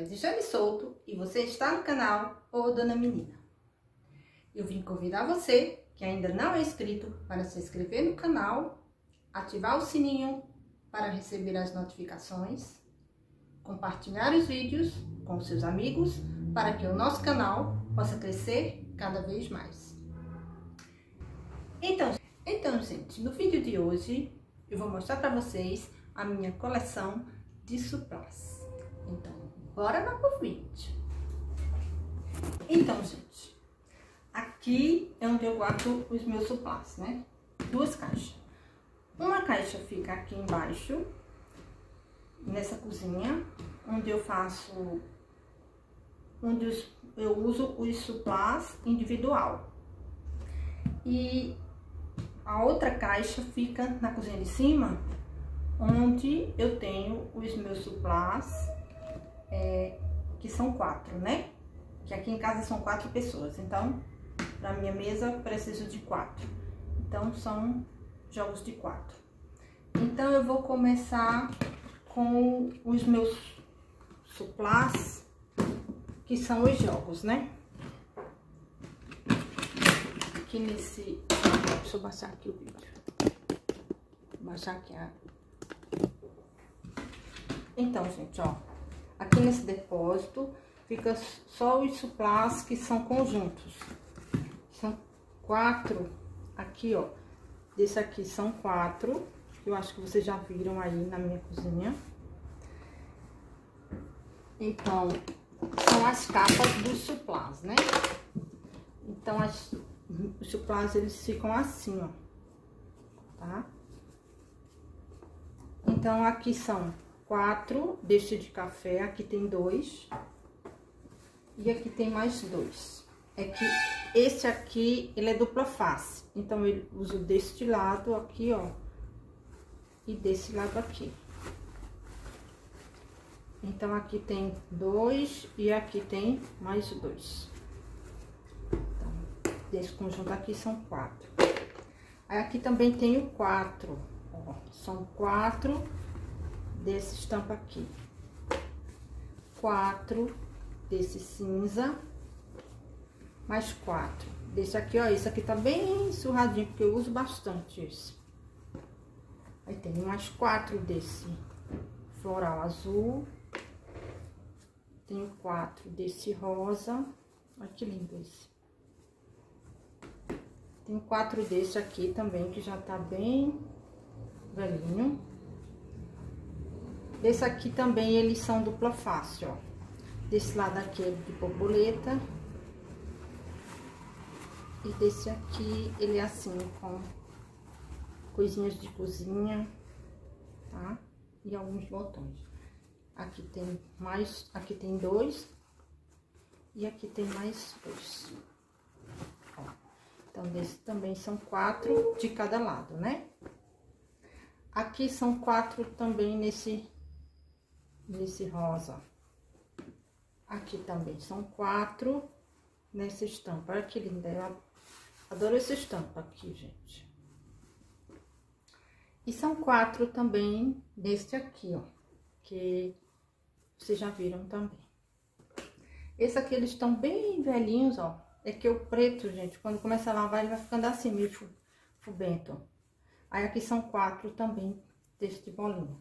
é Michele Solto e você está no canal Ô Dona Minina. Eu vim convidar você que ainda não é inscrito para se inscrever no canal, ativar o sininho para receber as notificações, compartilhar os vídeos com seus amigos para que o nosso canal possa crescer cada vez mais. Então, gente, no vídeo de hoje eu vou mostrar para vocês a minha coleção de surpresa. Então, bora lá pro vídeo. Então, gente, aqui é onde eu guardo os meus suplás, né? Duas caixas. Uma caixa fica aqui embaixo, nessa cozinha, onde eu faço, onde eu uso os suplás individual. E a outra caixa fica na cozinha de cima, onde eu tenho os meus suplás, que são 4, né? Que aqui em casa são 4 pessoas, então, pra minha mesa, preciso de 4. Então, são jogos de 4. Então, eu vou começar com os meus suplás, que são os jogos, né? Aqui nesse... Deixa eu baixar aqui o vídeo. Vou baixar aqui a... Então, gente, ó, aqui nesse depósito fica só os suplás que são conjuntos. São 4, aqui, ó, desse aqui são 4, eu acho que vocês já viram aí na minha cozinha. Então, são as capas dos suplás, né? Então, os suplás, eles ficam assim, ó, tá? Então, aqui são 4 deste de café, aqui tem 2 e aqui tem mais 2. É que esse aqui, ele é dupla face, então eu uso deste lado aqui, ó, e desse lado aqui. Então, aqui tem 2 e aqui tem mais 2. Então, desse conjunto aqui são 4. Aí, aqui também tenho 4, ó, são 4... desse estampa aqui, 4 desse cinza, mais 4 desse aqui, ó. Isso aqui tá bem surradinho, porque eu uso bastante isso. Aí tem mais 4 desse floral azul, tenho 4 desse rosa, olha que lindo esse. Tem 4 desse aqui também, que já tá bem velhinho. Desse aqui também, eles são dupla face, ó. Desse lado aqui é de borboleta. E desse aqui, ele é assim, com coisinhas de cozinha, tá? E alguns botões. Aqui tem mais, aqui tem 2. E aqui tem mais 2. Ó. Então, desse também são 4 de cada lado, né? Aqui são 4 também nesse rosa. Aqui também são 4 nessa estampa. Olha que linda, eu adoro essa estampa aqui, gente. E são 4 também nesse aqui, ó, que vocês já viram também. Esse aqui, eles estão bem velhinhos, ó. É que o preto, gente, quando começa a lavar, ele vai ficando assim, meio fubento. Aí, aqui são 4 também desse de bolinha.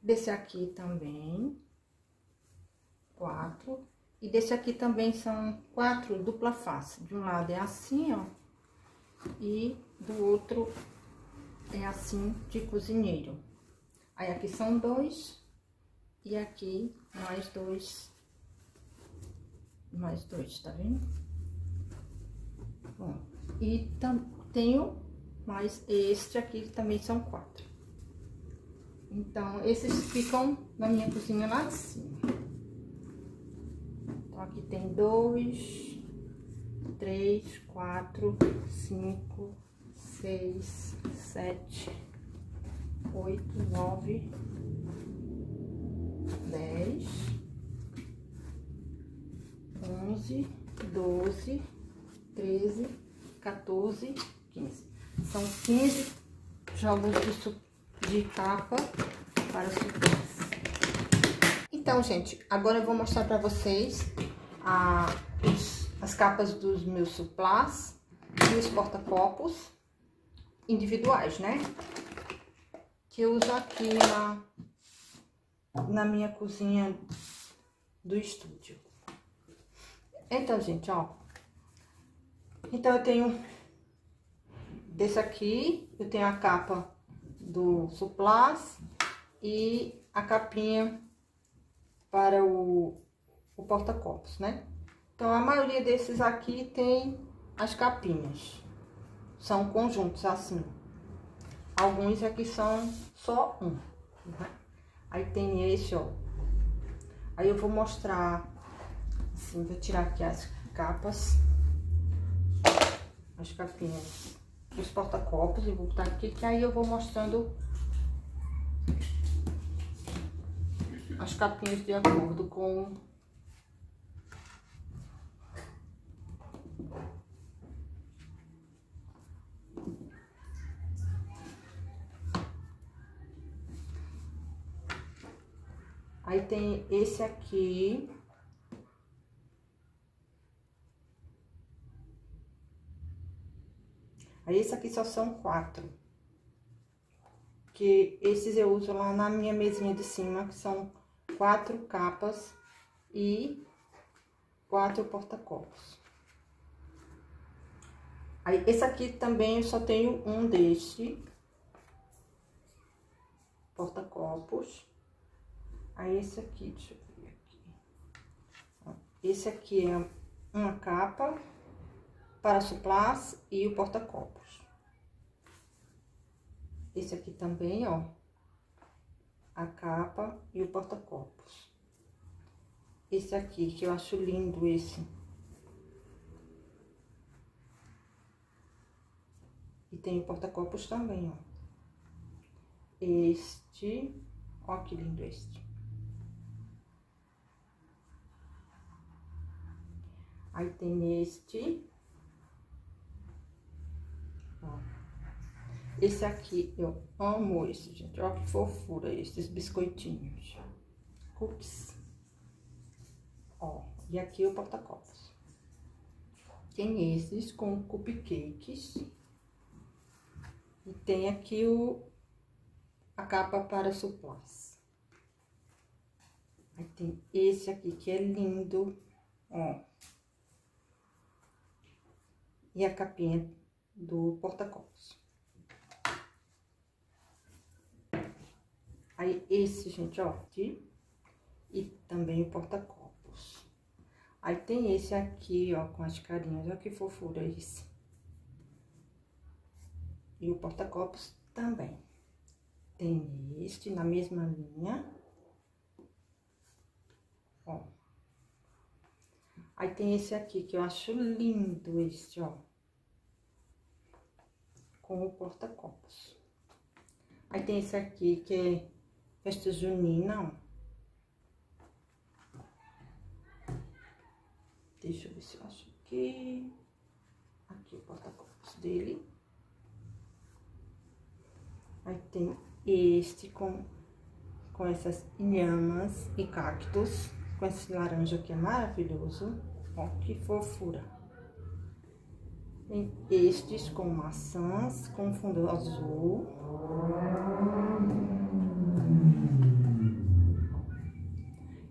Desse aqui também, 4. E desse aqui também são 4 dupla face. De um lado é assim, ó. E do outro é assim, de cozinheiro. Aí, aqui são 2. E aqui, mais 2. Mais 2, tá vendo? Bom, e tenho mais este aqui, que também são 4. Então, esses ficam na minha cozinha lá de cima. Então, aqui tem 2, 3, 4, 5, 6, 7, 8, 9, 10, 11, 12, 13, 14, 15. São 15 jogos de capa para suplás. Então, gente, agora eu vou mostrar pra vocês as capas dos meus suplás e os porta-copos individuais, né? Que eu uso aqui na minha cozinha do estúdio. Então, gente, ó. Então, eu tenho desse aqui, eu tenho a capa do suplás e a capinha para o porta-copos, né? Então, a maioria desses aqui tem as capinhas. São conjuntos, assim. Alguns aqui são só um. Aí tem esse, ó. Aí eu vou mostrar, assim, vou tirar aqui as capas, as capinhas, os porta-copos e vou botar aqui, que aí eu vou mostrando as capinhas de acordo com aí tem esse aqui. Aí, esse aqui só são 4. Que esses eu uso lá na minha mesinha de cima, que são 4 capas e 4 porta-copos. Aí, esse aqui também eu só tenho um deste porta-copos. Aí, esse aqui, deixa eu ver aqui. Esse aqui é uma capa para suplás e o porta-copos. Esse aqui também, ó. A capa e o porta-copos. Esse aqui, que eu acho lindo esse. E tem o porta-copos também, ó. Este, ó que lindo este. Aí tem este. Esse aqui, eu amo esse, gente. Olha que fofura, esses biscoitinhos. Cookies. Ó, e aqui o porta-copos. Tem esses com cupcakes. E tem aqui a capa para suplás. Aí tem esse aqui, que é lindo, ó. E a capinha do porta-copos. Aí, esse, gente, ó, aqui, e também o porta-copos. Aí, tem esse aqui, ó, com as carinhas, olha que fofura esse. E o porta-copos também. Tem este, na mesma linha. Ó. Aí, tem esse aqui, que eu acho lindo este, ó. Com o porta-copos. Aí, tem esse aqui, que é festa junina, ó. Deixa eu ver se eu acho que... Aqui o porta-copos dele. Aí tem este com essas inhamas e cactos. Com esse laranja aqui, é maravilhoso. Ó, que fofura. Tem estes com maçãs, com fundo azul.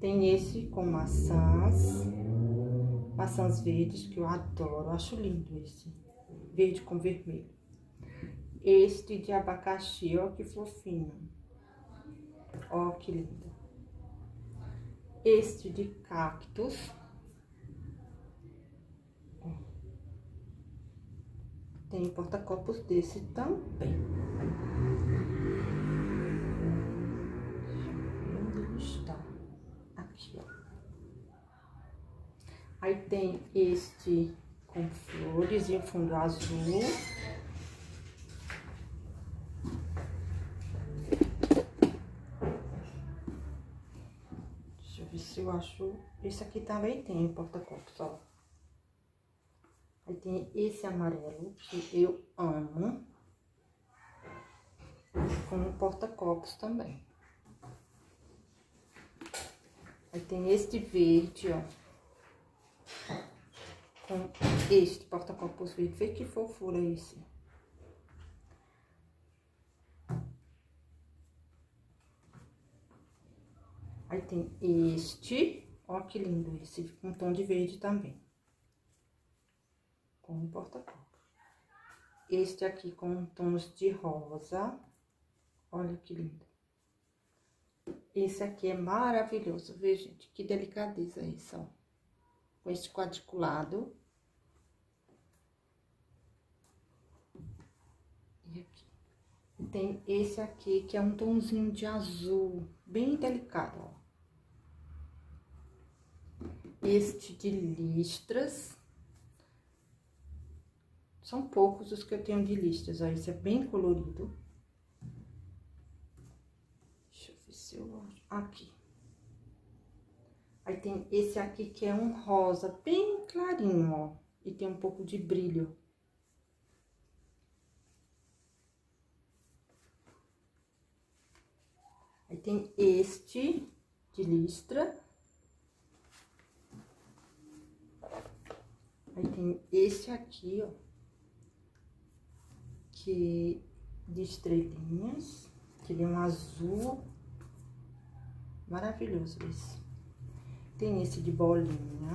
Tem esse com maçãs verdes, que eu adoro, acho lindo esse, verde com vermelho. Este de abacaxi, ó que fofinho, ó que lindo. Este de cactos. Tem porta-copos desse também. Onde está? Aqui, ó. Aí tem este com flores e fundo azul. Deixa eu ver se eu acho... Esse aqui também tem porta-copos, ó. Aí tem esse amarelo, que eu amo, com porta-copos também. Aí tem este verde, ó. Com este porta-copos verde. Vê que fofura é esse. Aí tem este. Ó, que lindo esse. Com tom de verde também. Com um porta-copos. Este aqui com tons de rosa. Olha que lindo. Esse aqui é maravilhoso, viu, gente? Que delicadeza isso, ó. Com este quadriculado. E aqui. E tem esse aqui, que é um tonzinho de azul, bem delicado, ó. Este de listras. São poucos os que eu tenho de listras, ó. Esse é bem colorido. Aqui. Aí tem esse aqui que é um rosa bem clarinho, ó. E tem um pouco de brilho. Aí tem este de listra. Aí tem esse aqui, ó. Que de estrelinhas. Que ele é um azul. Maravilhoso esse. Tem esse de bolinha.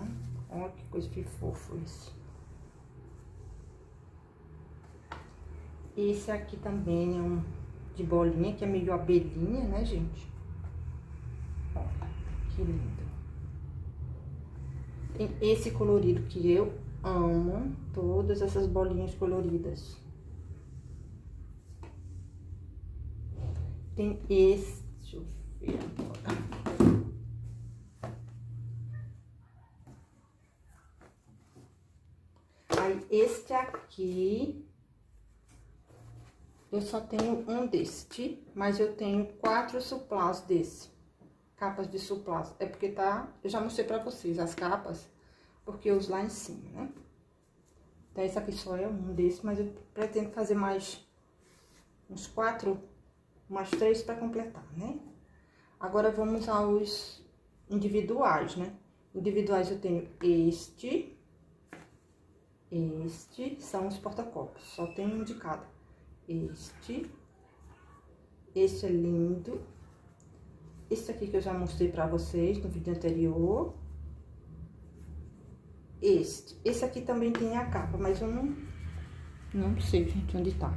Olha que coisa que fofo esse. Esse aqui também é um de bolinha, que é meio abelhinha, né, gente? Olha, que lindo. Tem esse colorido que eu amo. Todas essas bolinhas coloridas. Tem esse... Deixa eu ver agora. Aí, este aqui, eu só tenho um deste, mas eu tenho 4 suplás desse, capas de suplás. É porque tá, eu já mostrei pra vocês as capas, porque eu uso lá em cima, né? Então, esse aqui só é um desse, mas eu pretendo fazer mais uns 4, umas 3 pra completar, né? Agora, vamos aos individuais, né? Individuais, eu tenho este... Este são os porta-copos, só tem um de cada. Este é lindo. Este aqui que eu já mostrei pra vocês no vídeo anterior. Esse aqui também tem a capa, mas eu não sei, gente, onde tá.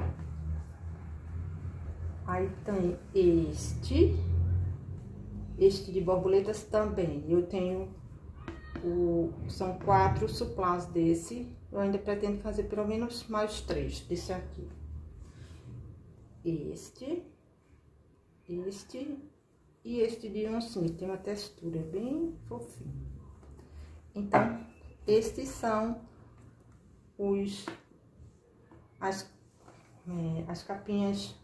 Aí tem este. Este de borboletas também. Eu tenho... São 4 suplás desse. Eu ainda pretendo fazer pelo menos mais 3 desse aqui. Este e este de oncinha. Tem uma textura bem fofinha. Então, estes são as capinhas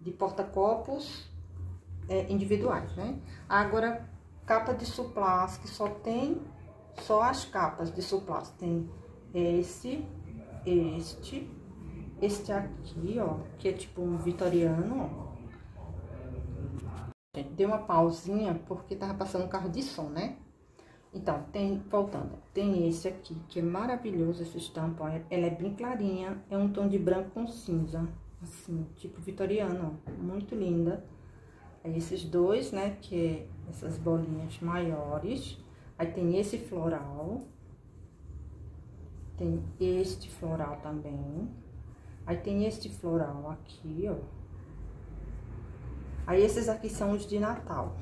de porta-copos individuais, né? Agora... Capa de suplás, que só tem, só as capas de suplás. Tem este aqui, ó, que é tipo um vitoriano, ó. Deu uma pausinha porque tava passando um carro de som, né? Então, voltando, tem esse aqui, que é maravilhoso, essa estampa, ó. Ela é bem clarinha, é um tom de branco com cinza, assim, tipo vitoriano, ó. Muito linda. Aí, esses dois, né, que é essas bolinhas maiores. Aí, tem esse floral. Tem este floral também. Aí, tem este floral aqui, ó. Aí, esses aqui são os de Natal.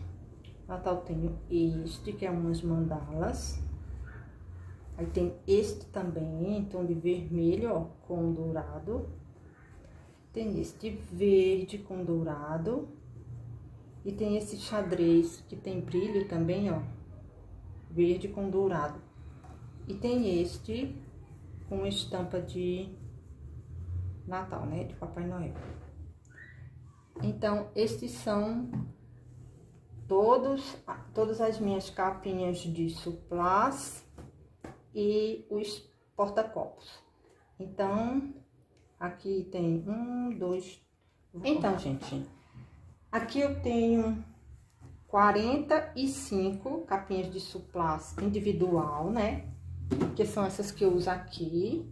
Natal tem este, que é umas mandalas. Aí, tem este também, em tom de vermelho, ó, com dourado. Tem este verde com dourado. E tem esse xadrez, que tem brilho também, ó, verde com dourado. E tem este com estampa de Natal, né, de Papai Noel. Então, estes são todas as minhas capinhas de suplás e os porta-copos. Então, aqui tem 1, 2... Então, gente... Aqui eu tenho 45 capinhas de suplás individual, né? Que são essas que eu uso aqui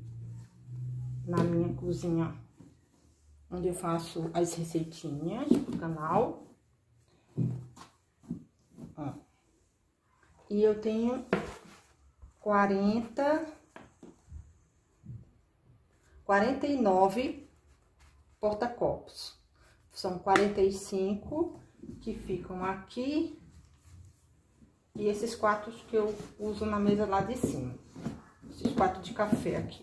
na minha cozinha, onde eu faço as receitinhas do canal. Ó. E eu tenho 49 porta-copos. São 45 que ficam aqui e esses 4 que eu uso na mesa lá de cima. Esses 4 de café aqui.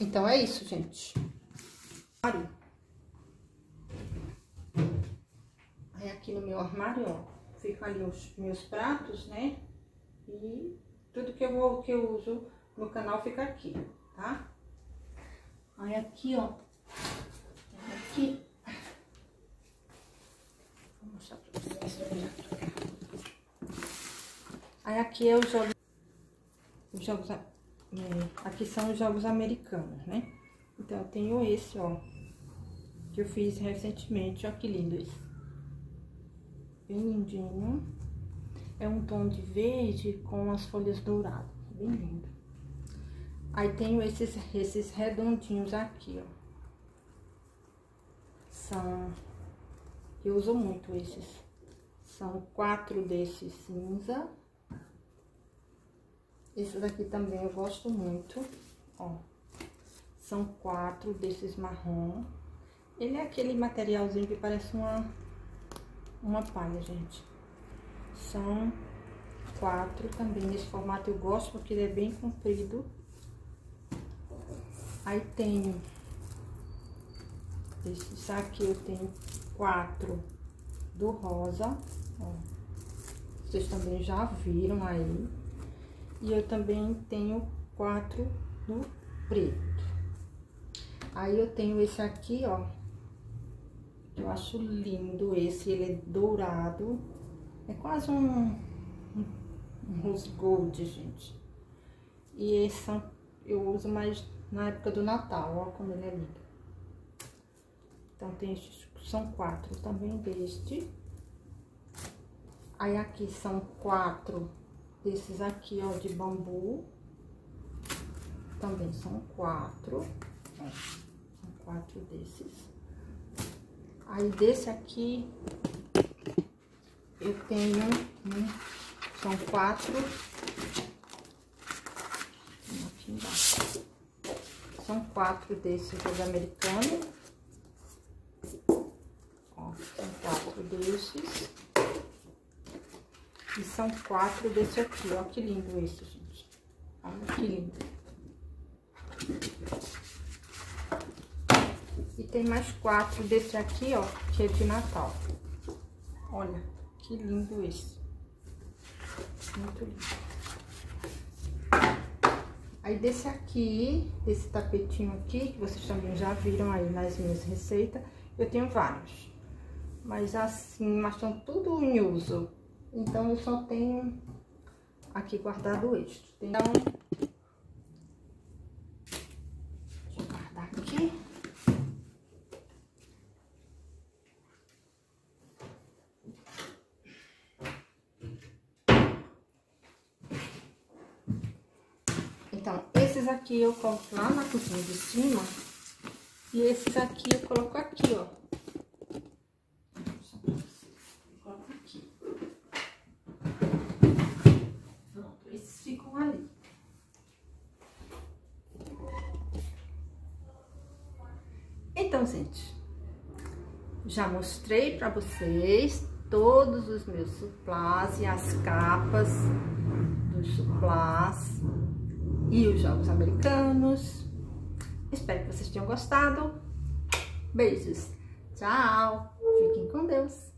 Então, é isso, gente. Aí aqui no meu armário, ó, ficam ali os meus pratos, né? E tudo que eu uso no canal fica aqui, tá? Aí aqui, ó, aqui. Vou mostrar pra vocês. Aí aqui eu jogo os jogos. Aqui são os jogos americanos, né? Então, eu tenho esse, ó, que eu fiz recentemente. Ó, que lindo esse. Bem lindinho. É um tom de verde com as folhas douradas. Bem lindo. Aí, tenho esses redondinhos aqui, ó. São... eu uso muito esses. São 4 desses cinza. Esse daqui também eu gosto muito, ó. São 4 desses marrom. Ele é aquele materialzinho que parece uma palha, gente. São 4 também nesse formato, eu gosto porque ele é bem comprido. Aí tenho... esse aqui eu tenho 4 do rosa, ó. Vocês também já viram aí. E eu também tenho 4 no preto. Aí eu tenho esse aqui, ó. Eu acho lindo esse, ele é dourado. É quase um rose gold, gente. E esse eu uso mais na época do Natal, ó, como ele é lindo. Então, tem, são 4 também deste. Aí aqui são 4... esses aqui, ó, de bambu. Também são 4. Ó, são 4 desses. Aí, desse aqui, eu tenho... são 4. Aqui embaixo. São 4 desses americanos. Ó, são 4 desses. E são 4 desse aqui, ó, que lindo esse, gente. Olha que lindo. E tem mais 4 desse aqui, ó, que é de Natal. Olha, que lindo esse. Muito lindo. Aí, desse aqui, desse tapetinho aqui, que vocês também já viram aí nas minhas receitas, eu tenho vários. Mas assim, mas são tudo em uso. Então, eu só tenho aqui guardado este. Então, deixa eu guardar aqui. Então, esses aqui eu coloco lá na cozinha de cima. E esses aqui eu coloco aqui, ó. Então, gente, já mostrei pra vocês todos os meus suplás e as capas dos suplás e os jogos americanos. Espero que vocês tenham gostado. Beijos. Tchau. Fiquem com Deus.